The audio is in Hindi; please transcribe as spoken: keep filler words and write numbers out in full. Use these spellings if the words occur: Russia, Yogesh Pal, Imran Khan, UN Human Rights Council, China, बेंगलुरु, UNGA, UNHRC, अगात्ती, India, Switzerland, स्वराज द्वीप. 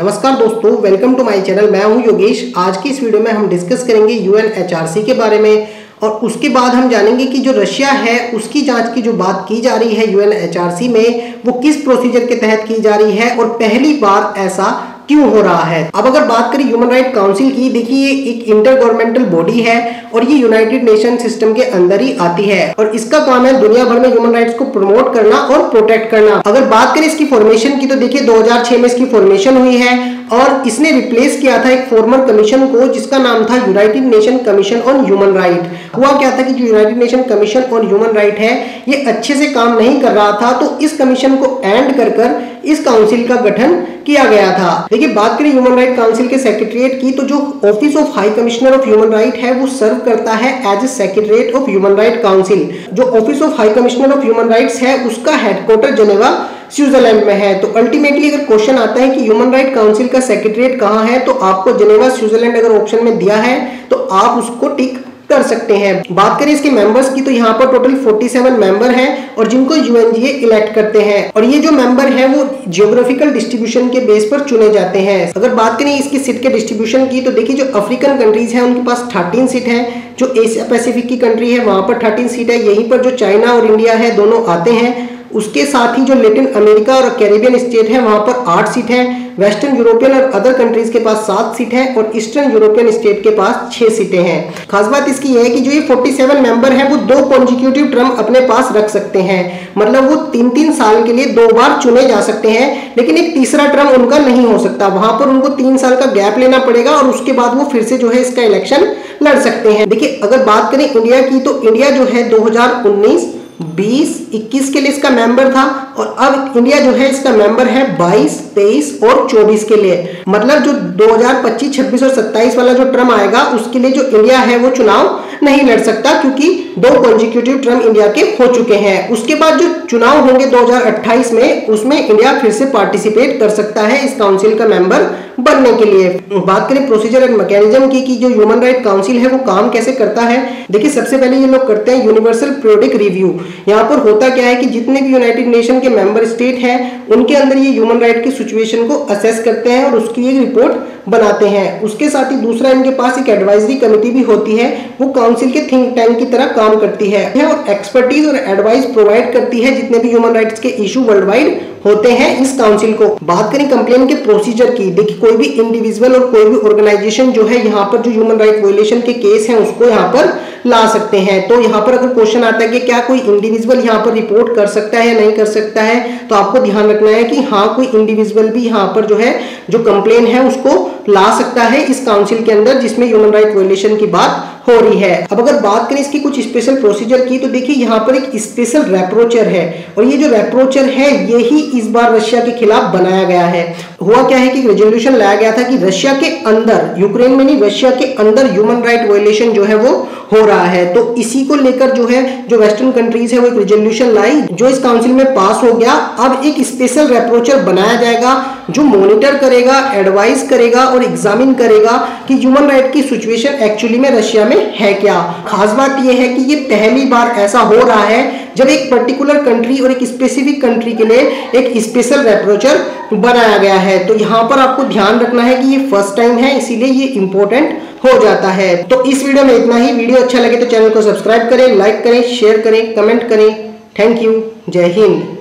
नमस्कार दोस्तों, वेलकम टू माय चैनल। मैं हूं योगेश। आज की इस वीडियो में हम डिस्कस करेंगे यूएनएचआरसी के बारे में और उसके बाद हम जानेंगे कि जो रशिया है उसकी जांच की जो बात की जा रही है यूएनएचआरसी में वो किस प्रोसीजर के तहत की जा रही है और पहली बार ऐसा क्यों हो रहा है। अब अगर बात करें ह्यूमन राइट काउंसिल की, देखिए ये एक इंटर गवर्नमेंटल बॉडी है और ये यूनाइटेड नेशन सिस्टम के अंदर ही आती है और इसका काम है दुनिया भर में ह्यूमन राइट्स को प्रमोट करना और प्रोटेक्ट करना। अगर बात करें इसकी फॉर्मेशन की तो देखिए दो हज़ार छह में इसकी फॉर्मेशन हुई है और इसने रिप्लेस किया था एक फॉर्मर कमीशन को जिसका नाम था United nation commission on human right. हुआ क्या था कि जो United nation commission on human right है ये अच्छे से काम नहीं कर रहा था, तो इस कमीशन को एंड कर कर इस काउंसिल का गठन किया गया था। देखिए बात करें ह्यूमन राइट काउंसिल के सेक्रेटरिएट की तो जो office of high commissioner of human right है वो सर्व करता है as a secretariat of human right council. जो office of high commissioner of human rights है उसका हेडक्वार्टर जेनेवा स्विट्जरलैंड में है। तो अल्टीमेटली अगर क्वेश्चन आता है कि ह्यूमन राइट काउंसिल का सेक्रेटरिएट कहाँ है तो आपको जेनेवा स्विट्जरलैंड अगर ऑप्शन में दिया है तो आप उसको टिक कर सकते हैं। बात करें इसके मेंबर्स की तो यहाँ पर टोटल सैंतालीस मेंबर हैं और जिनको यूएनजीए इलेक्ट करते हैं और ये जो मेंबर हैं वो जियोग्राफिकल डिस्ट्रीब्यूशन के बेस पर चुने जाते हैं। अगर बात करें इसकी सीट के डिस्ट्रीब्यूशन की तो देखिए जो अफ्रीकन कंट्रीज हैं उनके पास तेरह सीट है, जो एशिया पैसिफिक की कंट्री है वहाँ पर तेरह सीट है, यहीं पर जो चाइना और इंडिया है दोनों आते हैं। उसके साथ ही जो लेटिन अमेरिका और कैरिबियन स्टेट है वहाँ पर आठ सीट है, वेस्टर्न यूरोपियन और अदर कंट्रीज के पास सात सीट है और ईस्टर्न यूरोपियन स्टेट के पास छह सीटें हैं। खास बात इसकी यह है कि जो ये सैंतालीस मेंबर हैं वो दो कॉन्जिक्यूटिव टर्म अपने पास रख सकते हैं, मतलब वो तीन तीन साल के लिए दो बार चुने जा सकते हैं, लेकिन एक तीसरा टर्म उनका नहीं हो सकता। वहां पर उनको तीन साल का गैप लेना पड़ेगा और उसके बाद वो फिर से जो है इसका इलेक्शन लड़ सकते हैं। देखिए अगर बात करें इंडिया की तो इंडिया जो है दो हजार उन्नीस बीस इक्कीस के लिए इसका मेंबर था और अब इंडिया जो है इसका मेंबर है बाईस तेईस और चौबीस के लिए, मतलब जो दो हज़ार पच्चीस छब्बीस और सत्ताईस वाला जो टर्म आएगा उसके लिए जो इंडिया है वो चुनाव नहीं लड़ सकता क्योंकि दो कॉन्जिक्यूटिव टर्म इंडिया के हो चुके हैं। उसके बाद जो चुनाव होंगे दो हज़ार अट्ठाईस में उसमें इंडिया फिर से पार्टिसिपेट कर सकता है इस काउंसिल का मेंबर बनने के लिए। बात करें प्रोसीजर एंड मैकेनिज्म की कि जो ह्यूमन राइट काउंसिल है वो काम कैसे करता है। देखिए सबसे पहले ये लोग करते हैं यूनिवर्सल पीरियोडिक रिव्यू। यहाँ पर होता क्या है कि जितने भी यूनाइटेड नेशन के मेंबर स्टेट हैं उनके अंदर ये ह्यूमन राइट की सिचुएशन को असेस करते हैं और उसकी एक रिपोर्ट बनाते हैं। उसके साथ ही दूसरा इनके पास एक एडवाइजरी कमेटी भी होती है, वो काउंसिल के थिंक टैंक की तरह काम करती है और एक्सपर्टीज और एडवाइस प्रोवाइड करती है जितने भी ह्यूमन राइट्स के इशू वर्ल्ड वाइड होते हैं इस काउंसिल को। बात करें कंप्लेन के प्रोसीजर की, देखिए कोई भी इंडिविजुअल और कोई भी ऑर्गेनाइजेशन जो है यहाँ पर जो ह्यूमन राइट वायलेशन के केस हैं उसको यहाँ पर ला सकते हैं। तो यहाँ पर अगर क्वेश्चन आता है कि क्या कोई इंडिविजुअल यहाँ पर रिपोर्ट कर सकता है या नहीं कर सकता है तो आपको ध्यान रखना है कि हाँ कोई इंडिविजुअल भी यहाँ पर जो है जो कंप्लेन है उसको ला सकता है इस काउंसिल के अंदर जिसमें ह्यूमन राइट वायलेशन की बात हो रही है। अब अगर बात करें इसकी कुछ स्पेशल प्रोसीजर की तो देखिए यहाँ पर एक स्पेशल रेप्रोचर है और ये जो रेप्रोचर है यही इस बार रशिया के खिलाफ बनाया गया है। हुआ क्या है कि रेजोल्यूशन लाया गया था कि रशिया के अंदर, यूक्रेन में नहीं, रशिया के अंदर ह्यूमन राइट वायलेशन जो है वो हो रहा है, तो इसी को लेकर जो है जो वेस्टर्न कंट्रीज है वो एक रेजोल्यूशन लाई जो इस काउंसिल में पास हो गया। अब एक स्पेशल रेप्रोचर बनाया जाएगा जो मॉनिटर करेगा, एडवाइस करेगा और एग्जामिन करेगा कि ह्यूमन राइट की सिचुएशन एक्चुअली में रशिया में है क्या। खास बात यह है कि ये पहली बार ऐसा हो रहा है जब एक पर्टिकुलर कंट्री और एक स्पेसिफिक कंट्री के लिए एक स्पेशल रेप्रोचर बनाया गया है। तो यहाँ पर आपको ध्यान रखना है कि ये फर्स्ट टाइम है, इसीलिए ये इंपॉर्टेंट हो जाता है। तो इस वीडियो में इतना ही। वीडियो अच्छा लगे तो चैनल को सब्सक्राइब करें, लाइक करें, शेयर करें, कमेंट करें। Thank you. जय हिंद।